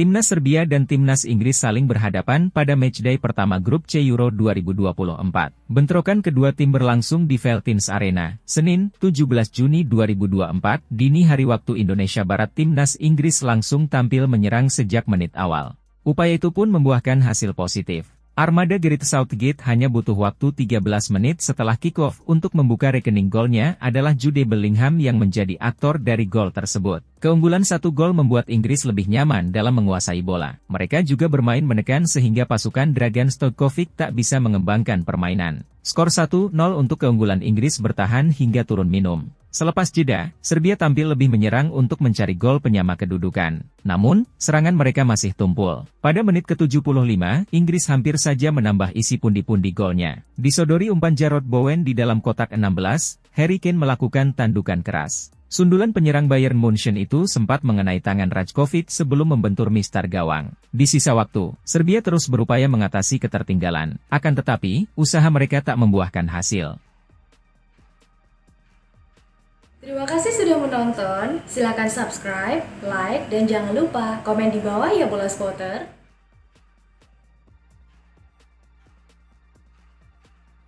Timnas Serbia dan Timnas Inggris saling berhadapan pada matchday pertama Grup C Euro 2024. Bentrokan kedua tim berlangsung di Veltins Arena, Senin, 17 Juni 2024, dini hari waktu Indonesia Barat. Timnas Inggris langsung tampil menyerang sejak menit awal. Upaya itu pun membuahkan hasil positif. Armada Gareth Southgate hanya butuh waktu 13 menit setelah kick-off untuk membuka rekening golnya adalah Jude Bellingham yang menjadi aktor dari gol tersebut. Keunggulan satu gol membuat Inggris lebih nyaman dalam menguasai bola. Mereka juga bermain menekan sehingga pasukan Dragan Stojkovic tak bisa mengembangkan permainan. Skor 1-0 untuk keunggulan Inggris bertahan hingga turun minum. Selepas jeda, Serbia tampil lebih menyerang untuk mencari gol penyama kedudukan. Namun, serangan mereka masih tumpul. Pada menit ke-75, Inggris hampir saja menambah isi pundi-pundi golnya. Disodori umpan Jarod Bowen di dalam kotak 16, Harry Kane melakukan tandukan keras. Sundulan penyerang Bayern München itu sempat mengenai tangan Rajkovic sebelum membentur mistar gawang. Di sisa waktu, Serbia terus berupaya mengatasi ketertinggalan. Akan tetapi, usaha mereka tak membuahkan hasil. Terima kasih sudah menonton, silakan subscribe, like, dan jangan lupa komen di bawah ya Bola Spotter.